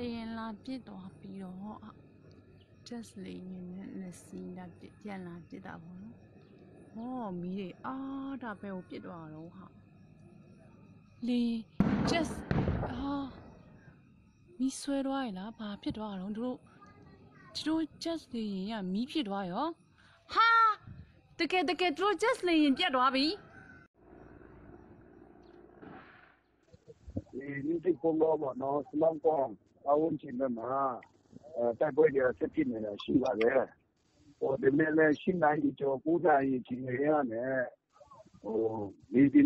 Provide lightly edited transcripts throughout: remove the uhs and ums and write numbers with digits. လေရင်လာပြစ်သွားပြီးတော့ just လေရင်နဲ့စီးတာပြန်လာပြစ်တာပေါ့နော်။ဟောမီးတွေအာဒါပဲကိုပြစ်သွားတော့ဟာ။လေ just ဟာမီးဆွဲသွားရလားဘာဖြစ်သွားတော့တို့ just လေရင်ကမီးဖြစ်သွားရော။ဟာတကယ်တို့ just လေရင်ပြတ်သွားပြီ။ 你这公路嘛，那是南广，啊，我们前面嘛，在北边食品的西瓜的，我这边呢，新来一家古菜一进来呢，哦，那边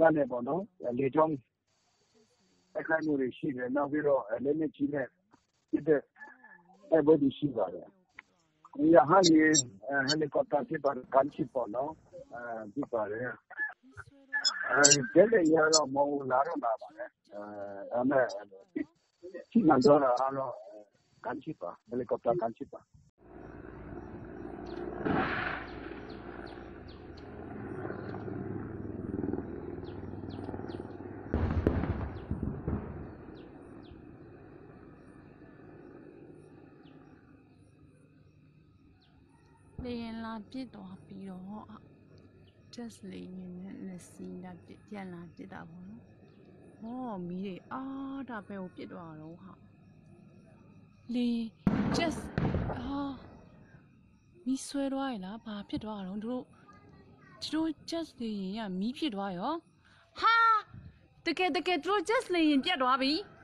干的不孬，那种，哎，看我的西边那边咯，哎，那边进来，这个，哎，不是西瓜的，你看哈你，哎，那个大西瓜干西瓜孬，哎，西瓜的。 这个也了，毛拿着拿吧嘞，俺们去南庄了，俺了干去吧，那里搞点干去吧。你那边多比了哈。 just လေရင်နဲ့စီးတာပြန်လာပြစ်တာပေါ့နော်။ဟောမီးတွေအာဒါပဲကိုပြစ်သွားတော့ဟာ။လေ just ဟာမီးဆွဲသွားရလားဘာဖြစ်သွားတော့တို့ just လေရင်ကမီးဖြစ်သွားရော။ဟာတကယ်တို့ just လေရင်ပြတ်သွားပြီ။